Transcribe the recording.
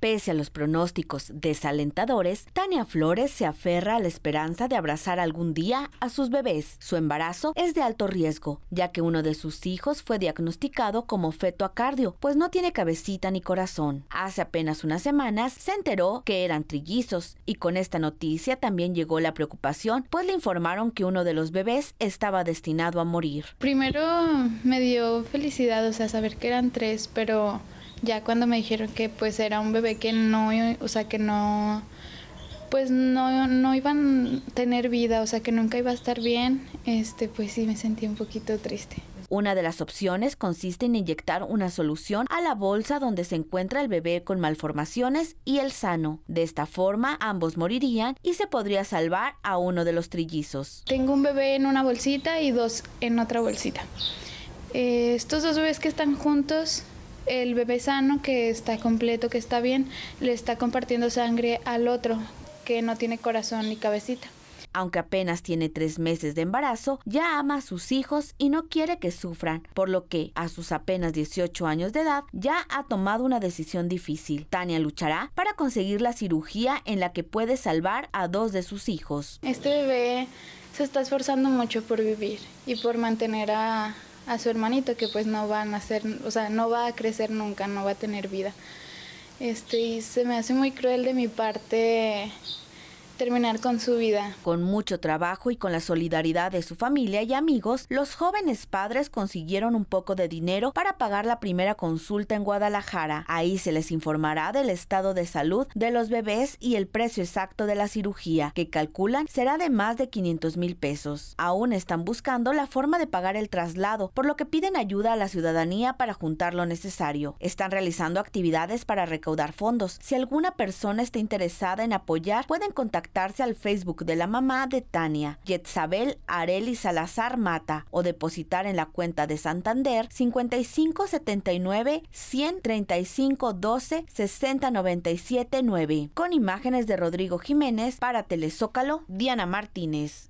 Pese a los pronósticos desalentadores, Tania Flores se aferra a la esperanza de abrazar algún día a sus bebés. Su embarazo es de alto riesgo, ya que uno de sus hijos fue diagnosticado como feto acardio, pues no tiene cabecita ni corazón. Hace apenas unas semanas se enteró que eran trillizos y con esta noticia también llegó la preocupación, pues le informaron que uno de los bebés estaba destinado a morir. Primero me dio felicidad, o sea, saber que eran tres, pero ya cuando me dijeron que pues era un bebé que no, o sea, que no, pues no iban a tener vida, o sea, que nunca iba a estar bien, pues sí me sentí un poquito triste. Una de las opciones consiste en inyectar una solución a la bolsa donde se encuentra el bebé con malformaciones y el sano. De esta forma, ambos morirían y se podría salvar a uno de los trillizos. Tengo un bebé en una bolsita y dos en otra bolsita. Estos dos bebés que están juntos, el bebé sano, que está completo, que está bien, le está compartiendo sangre al otro, que no tiene corazón ni cabecita. Aunque apenas tiene 3 meses de embarazo, ya ama a sus hijos y no quiere que sufran, por lo que a sus apenas 18 años de edad ya ha tomado una decisión difícil. Tania luchará para conseguir la cirugía en la que puede salvar a 2 de sus hijos. Este bebé se está esforzando mucho por vivir y por mantener a su hermanito, que pues no va a nacer, o sea, no va a crecer nunca, no va a tener vida. Y se me hace muy cruel de mi parte terminar con su vida. Con mucho trabajo y con la solidaridad de su familia y amigos, los jóvenes padres consiguieron un poco de dinero para pagar la primera consulta en Guadalajara. Ahí se les informará del estado de salud de los bebés y el precio exacto de la cirugía, que calculan será de más de 500,000 pesos. Aún están buscando la forma de pagar el traslado, por lo que piden ayuda a la ciudadanía para juntar lo necesario. Están realizando actividades para recaudar fondos. Si alguna persona está interesada en apoyar, pueden contactar al Facebook de la mamá de Tania, Yetzabel Areli Salazar Mata, o depositar en la cuenta de Santander 5579-135-12-6097-9. Con imágenes de Rodrigo Jiménez para Telezócalo, Diana Martínez.